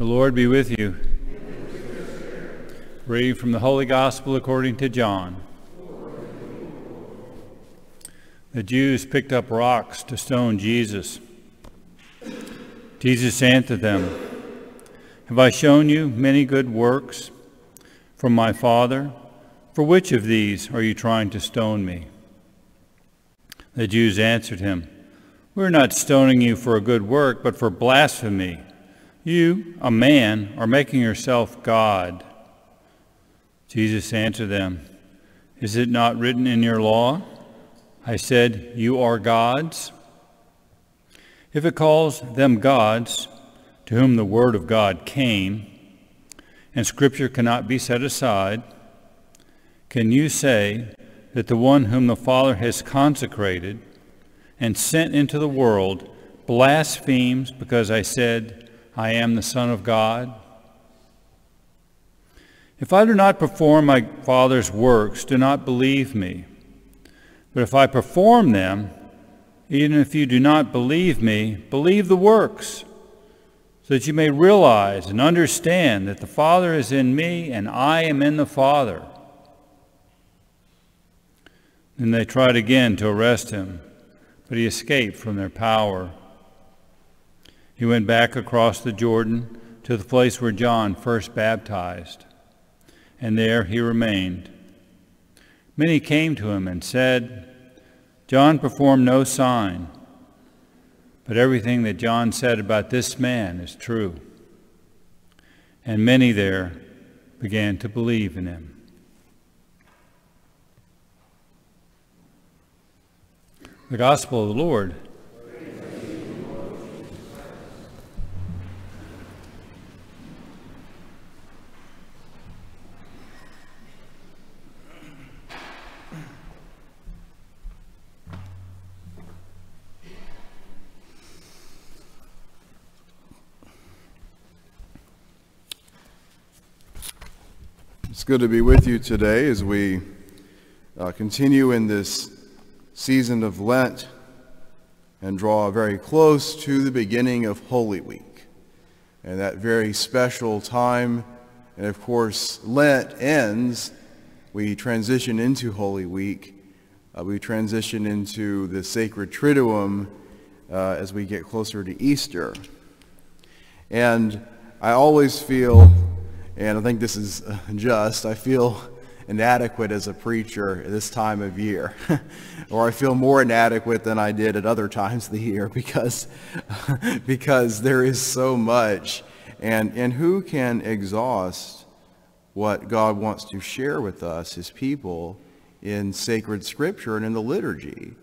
The Lord be with you. And with your spirit. Reading from the Holy Gospel according to John. Lord, the Jews picked up rocks to stone Jesus. Jesus answered them, "Have I shown you many good works from my Father? For which of these are you trying to stone me?" The Jews answered him, "We are not stoning you for a good work, but for blasphemy. You, a man, are making yourself God." Jesus answered them, "Is it not written in your law, 'I said, you are gods'? If it calls them gods, to whom the word of God came, and Scripture cannot be set aside, can you say that the one whom the Father has consecrated and sent into the world blasphemes because I said, 'I am the Son of God'? If I do not perform my Father's works, do not believe me. But if I perform them, even if you do not believe me, believe the works, so that you may realize and understand that the Father is in me and I am in the Father." Then they tried again to arrest him, but he escaped from their power. He went back across the Jordan to the place where John first baptized, and there he remained. Many came to him and said, "John performed no sign, but everything that John said about this man is true." And many there began to believe in him. The Gospel of the Lord. It's good to be with you today as we continue in this season of Lent and draw very close to the beginning of Holy Week, and that very special time. And of course, Lent ends, we transition into Holy Week, we transition into the Sacred Triduum as we get closer to Easter. And I always feel, and I think this is just, I feel inadequate as a preacher at this time of year, or I feel more inadequate than I did at other times of the year, because there is so much, and who can exhaust what God wants to share with us, his people, in sacred scripture and in the liturgy,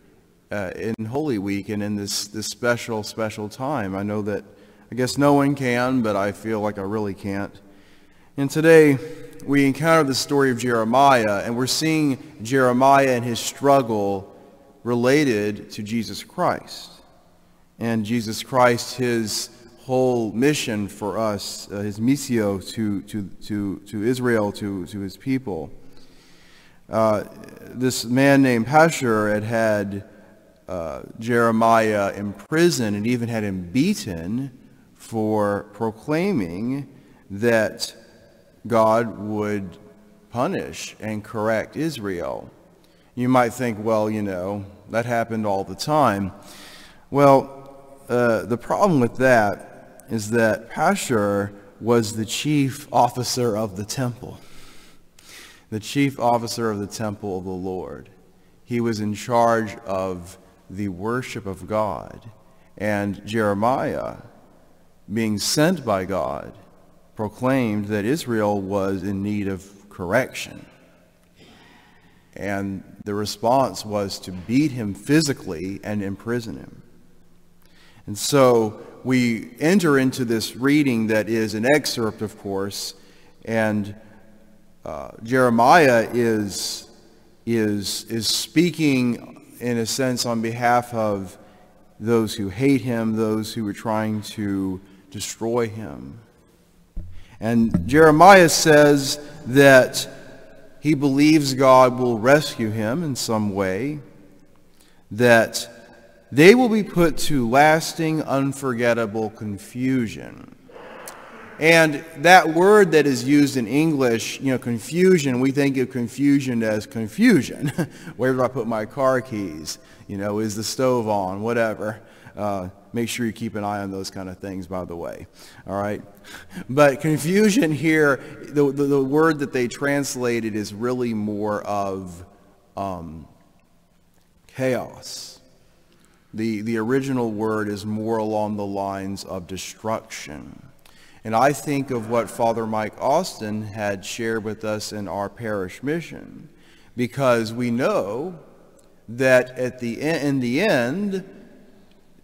in Holy Week and in this special time. I know that, I guess no one can, but I feel like I really can't. And today we encounter the story of Jeremiah, and we're seeing Jeremiah and his struggle related to Jesus Christ. And Jesus Christ, his whole mission for us, his missio to Israel, to his people. This man named Pashur had Jeremiah imprisoned and even had him beaten for proclaiming that God would punish and correct Israel. You might think, well, you know, that happened all the time. Well, the problem with that is that Pashur was the chief officer of the temple, the chief officer of the temple of the Lord. He was in charge of the worship of God, and Jeremiah, being sent by God, proclaimed that Israel was in need of correction. And the response was to beat him physically and imprison him. And so we enter into this reading that is an excerpt, of course, and Jeremiah is speaking, in a sense, on behalf of those who hate him, those who were trying to destroy him. And Jeremiah says that he believes God will rescue him in some way, that they will be put to lasting, unforgettable confusion. And that word that is used in English, you know, confusion, we think of confusion as confusion. Where do I put my car keys? You know, is the stove on? Whatever. Make sure you keep an eye on those kind of things, by the way. All right. But confusion here, the word that they translated is really more of chaos. The original word is more along the lines of destruction. And I think of what Father Mike Austin had shared with us in our parish mission, because we know that at the in the end,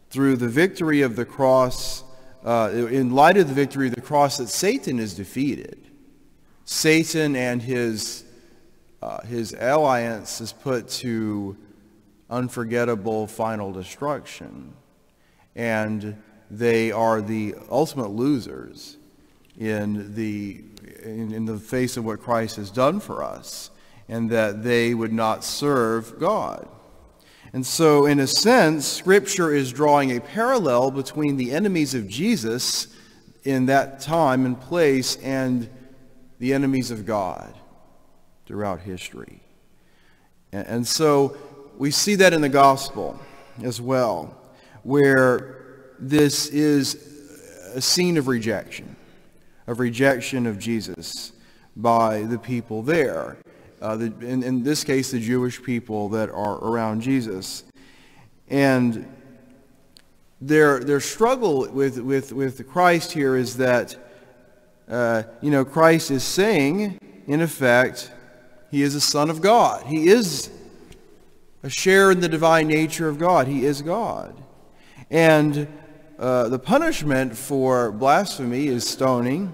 through the victory of the cross, in light of the victory of the cross, that Satan is defeated. Satan and his alliance is put to unforgettable final destruction, and they are the ultimate losers in the face of what Christ has done for us, and that they would not serve God. And so, in a sense, Scripture is drawing a parallel between the enemies of Jesus in that time and place and the enemies of God throughout history. And so, we see that in the gospel as well, where this is a scene of rejection of Jesus by the people there. In this case, the Jewish people that are around Jesus. And their struggle with Christ here is that, you know, Christ is saying, in effect, he is a son of God. He is a share in the divine nature of God. He is God. And the punishment for blasphemy is stoning.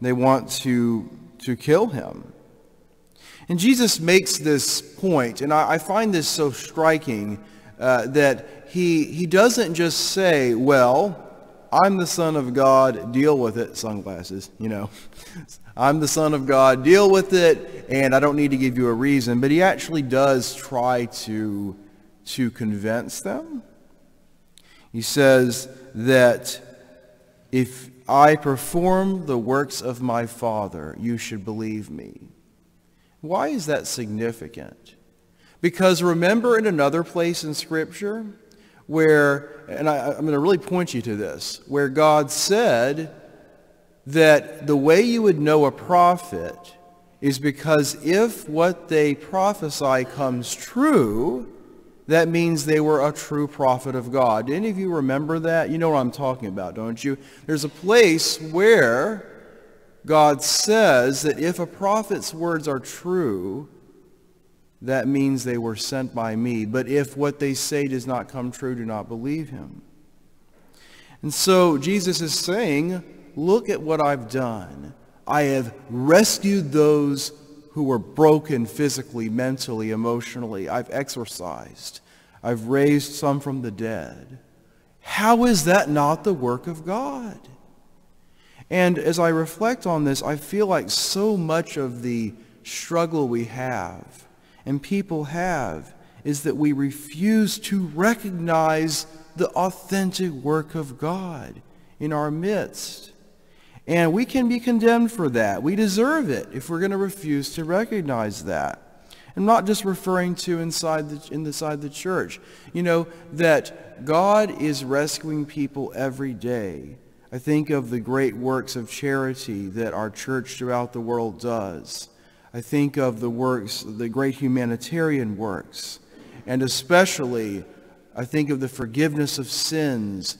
They want to kill him. And Jesus makes this point, and I find this so striking, that he doesn't just say, well, I'm the Son of God, deal with it, sunglasses, you know. I'm the Son of God, deal with it, and I don't need to give you a reason. But he actually does try to convince them. He says that if I perform the works of my Father, you should believe me. Why is that significant? Because remember in another place in Scripture where, and I'm going to really point you to this, where God said that the way you would know a prophet is because if what they prophesy comes true, that means they were a true prophet of God. Do any of you remember that? You know what I'm talking about, don't you? There's a place where God says that if a prophet's words are true, that means they were sent by me. But if what they say does not come true, do not believe him. And so Jesus is saying, look at what I've done. I have rescued those who were broken physically, mentally, emotionally. I've exorcised. I've raised some from the dead. How is that not the work of God? And as I reflect on this, I feel like so much of the struggle we have, and people have, is that we refuse to recognize the authentic work of God in our midst. And we can be condemned for that. We deserve it if we're going to refuse to recognize that. I'm not just referring to inside the church. You know, that God is rescuing people every day. I think of the great works of charity that our church throughout the world does. I think of the works, the great humanitarian works. And especially, I think of the forgiveness of sins,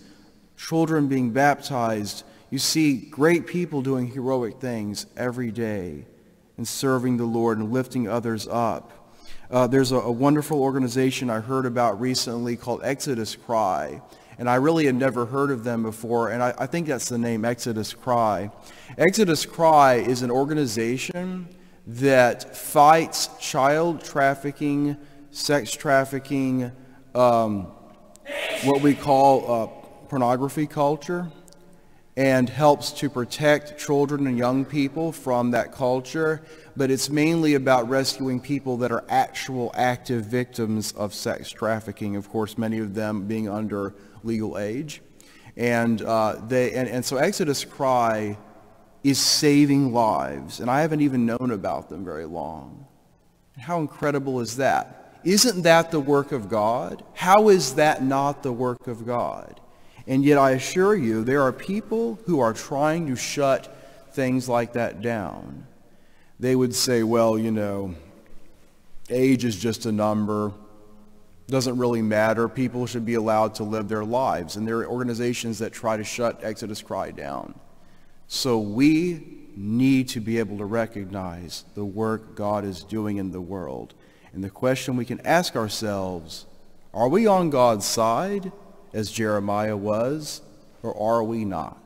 children being baptized. You see great people doing heroic things every day and serving the Lord and lifting others up. There's a wonderful organization I heard about recently called Exodus Cry, and I really had never heard of them before, and I think that's the name, Exodus Cry. Exodus Cry is an organization that fights child trafficking, sex trafficking, what we call pornography culture, and helps to protect children and young people from that culture. But it's mainly about rescuing people that are actual active victims of sex trafficking, of course, many of them being under legal age. And so Exodus Cry is saving lives, and I haven't even known about them very long. How incredible is that? Isn't that the work of God? How is that not the work of God? And yet I assure you, there are people who are trying to shut things like that down. They would say, well, you know, age is just a number. Doesn't really matter. People should be allowed to live their lives. And there are organizations that try to shut Exodus Cry down. So we need to be able to recognize the work God is doing in the world. And the question we can ask ourselves, are we on God's side, as Jeremiah was, or are we not?